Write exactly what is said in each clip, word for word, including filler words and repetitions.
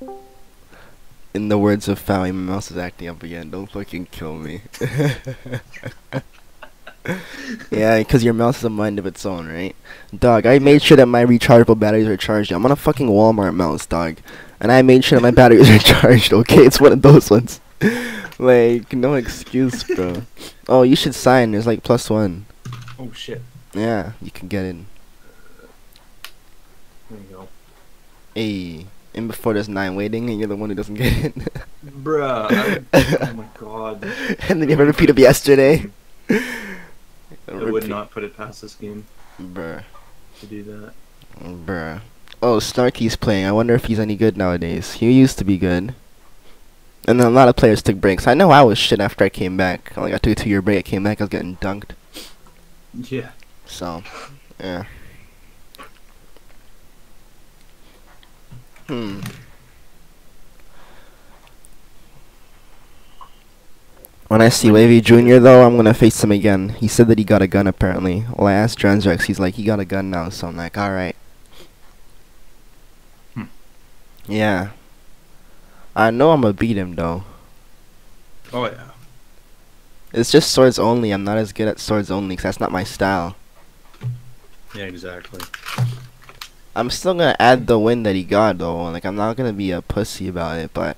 is. In the words of Fowey, my mouse is acting up again. Don't fucking kill me. Yeah, because your mouse is a mind of its own, right? Dog, I made sure that my rechargeable batteries are charged. I'm on a fucking Walmart mouse, dog. And I made sure that my batteries are charged, okay? It's one of those ones. Like, no excuse, bro. Oh, you should sign. There's like plus one. Oh, shit. Yeah, you can get in. There you go. Hey. And before there's nine waiting, and you're the one who doesn't get in. Bruh. I, oh, my God. And then you have a repeat of yesterday. I would not put it past this game. Bruh. To do that. Bruh. Oh, Snarky's playing. I wonder if he's any good nowadays. He used to be good. And then a lot of players took breaks. I know I was shit after I came back. I only got to a two-year break. I came back, I was getting dunked. Yeah. So, yeah. Hmm. When I see Wavy Junior though, I'm gonna face him again. He said that he got a gun apparently. Well, I asked Dranzrek, he's like, he got a gun now, so I'm like, alright. Hmm. Yeah. I know I'm gonna beat him though. Oh yeah. It's just swords only, I'm not as good at swords only, cause that's not my style. Yeah, exactly. I'm still gonna add the win that he got though. Like I'm not gonna be a pussy about it, but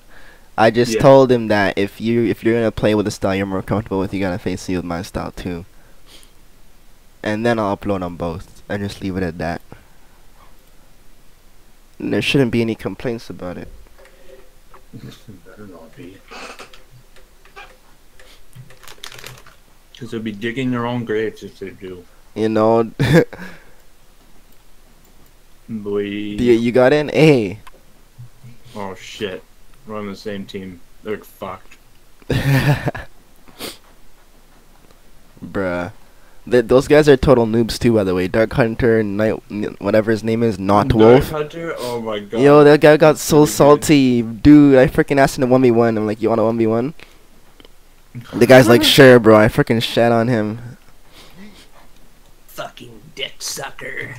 I just yeah. told him that if you if you're gonna play with a style you're more comfortable with, you gotta face me with my style too. And then I'll upload on both and just leave it at that. And there shouldn't be any complaints about it. Better not be. Because they'll be digging their own graves if they do. You know. Boy. You, you got in? Hey. Oh shit. We're on the same team. They're fucked. Bruh. Th those guys are total noobs too, by the way. Dark Hunter, Night, whatever his name is, Not Dark Wolf. Dark Hunter? Oh my god. Yo, that guy got so salty. Dude, I freaking asked him to one v one. I'm like, you want a one v one? The guy's like, sure, bro. I freaking shat on him. Fucking dick sucker.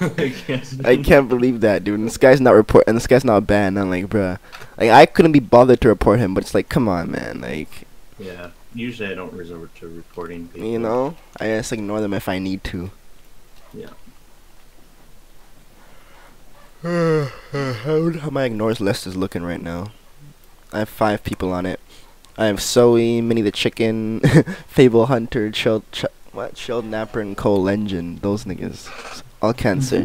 I, can't I can't believe that, dude. And this guy's not report, and this guy's not banned. I'm like, bruh. Like, I couldn't be bothered to report him, but it's like, come on, man. Like, yeah. Usually, I don't resort to reporting people. You know, I just ignore them if I need to. Yeah. How my ignores list is looking right now? I have five people on it. I have Zoe, Minnie the Chicken, Fable Hunter, Chilled Ch what Chilled Napper, and Cole Engine. Those niggas. All cancer.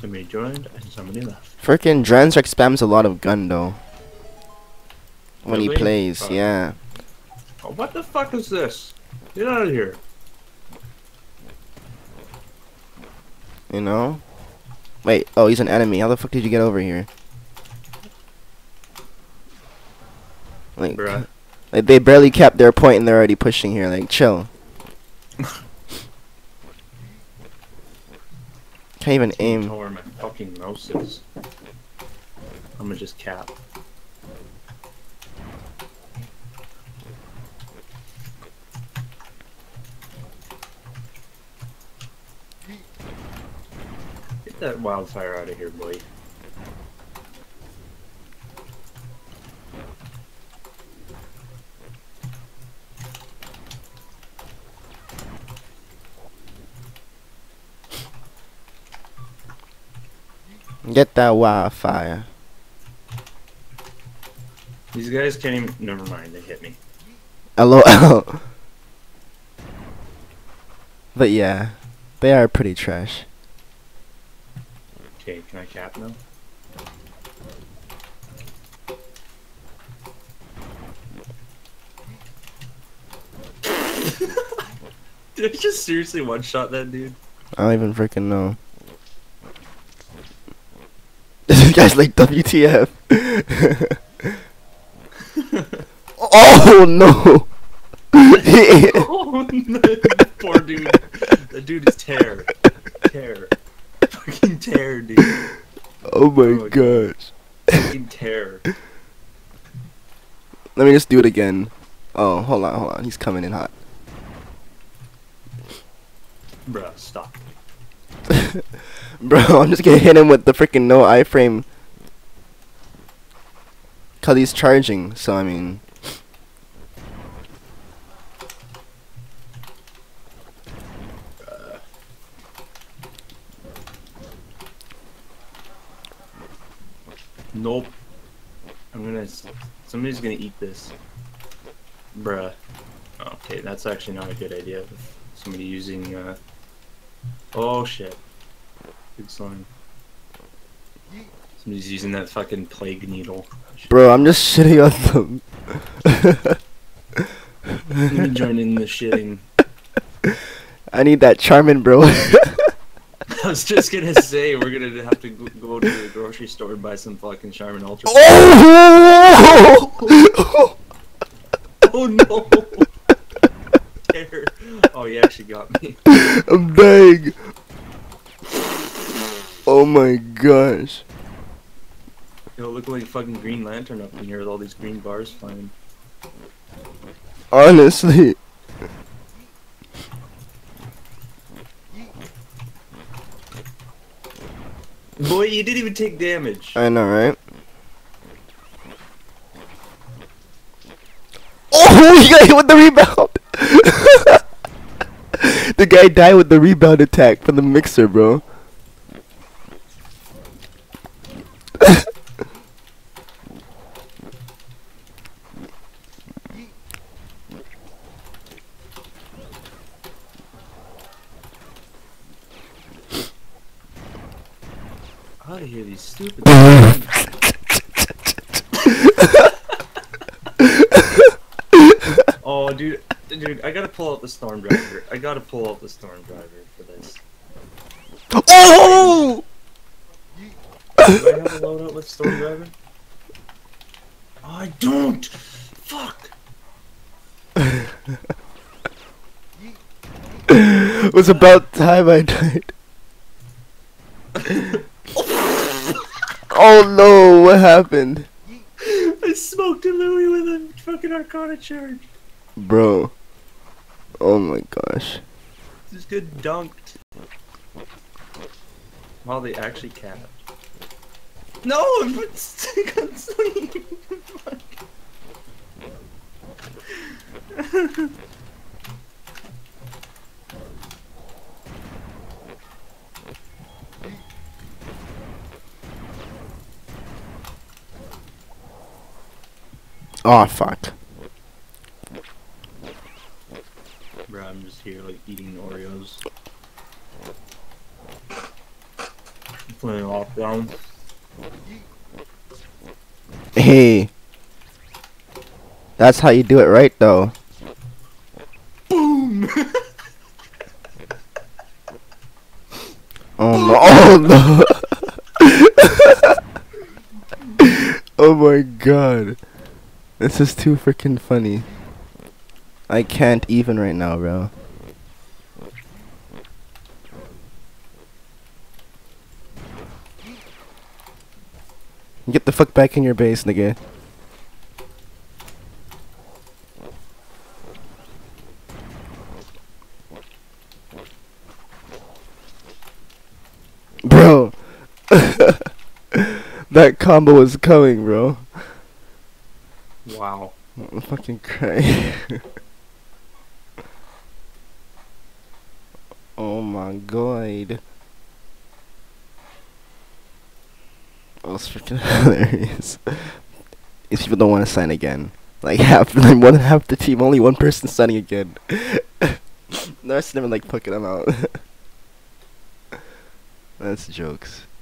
Somebody joined and somebody left. Frickin' Dranzrek spams a lot of gun though. When really? he plays, uh, yeah. Oh, what the fuck is this? Get out of here. You know? Wait, oh, he's an enemy. How the fuck did you get over here? Like, Bruh. like they barely kept their point and they're already pushing here. Like, chill. Can't even aim. Where my fucking mouse is. I'm gonna just cap. Get that wildfire out of here, boy. Get that wildfire. These guys can't even. Never mind, they hit me. L O L. But yeah, they are pretty trash. Okay, can I cap them? Did I just seriously one shot that dude? I don't even freaking know. Guys, like W T F. Oh no! Oh no! Poor dude. That dude is terror. Terror. Fucking terror, dude. Oh my oh, gosh. Fucking terror. Let me just do it again. Oh, hold on, hold on. He's coming in hot. Bruh, stop. Bro, I'm just gonna hit him with the freaking no iframe. Cause he's charging, so I mean. Nope. I'm gonna. Somebody's gonna eat this. Bruh. Okay, that's actually not a good idea. Somebody using. Uh... Oh shit. Good sign. Somebody's using that fucking plague needle. Bro, I'm just shitting on them. Let me join in the shitting. I need that Charmin, bro. I was just gonna say, we're gonna have to go to the grocery store and buy some fucking Charmin Ultra. Oh, oh, oh, oh no! Oh, he actually got me. I'm dying. Oh my gosh. Yo, look like fucking Green Lantern up in here with all these green bars flying. Honestly. Boy, you didn't even take damage. I know, right? Oh, he got hit with the rebound! The guy died with the rebound attack from the mixer, bro. Out of here, these stupid. Oh, dude, dude, I gotta pull out the Storm Driver. I gotta pull out the Storm Driver for this. Oh! Do I have a loadout with Storm Driver? I don't. Fuck. It was about time I died. Oh no, what happened? I smoked a Louie with a fucking Arcana charge. Bro. Oh my gosh. This good dunked. Wow, they actually capped. No! It's oh fuck. Bro, I'm just here like eating Oreos. I'm playing Lockdown. Hey. That's how you do it right though. Boom. Oh no. Oh no. Oh my god. This is too freaking funny. I can't even right now, bro. Get the fuck back in your base, nigga. Bro. That combo is coming, bro. Wow. I'm fucking crying. Oh my god. That was freaking hilarious. These people don't want to sign again. Like half, like one half the team, only one person signing again. No, it's never like fucking them out. That's jokes.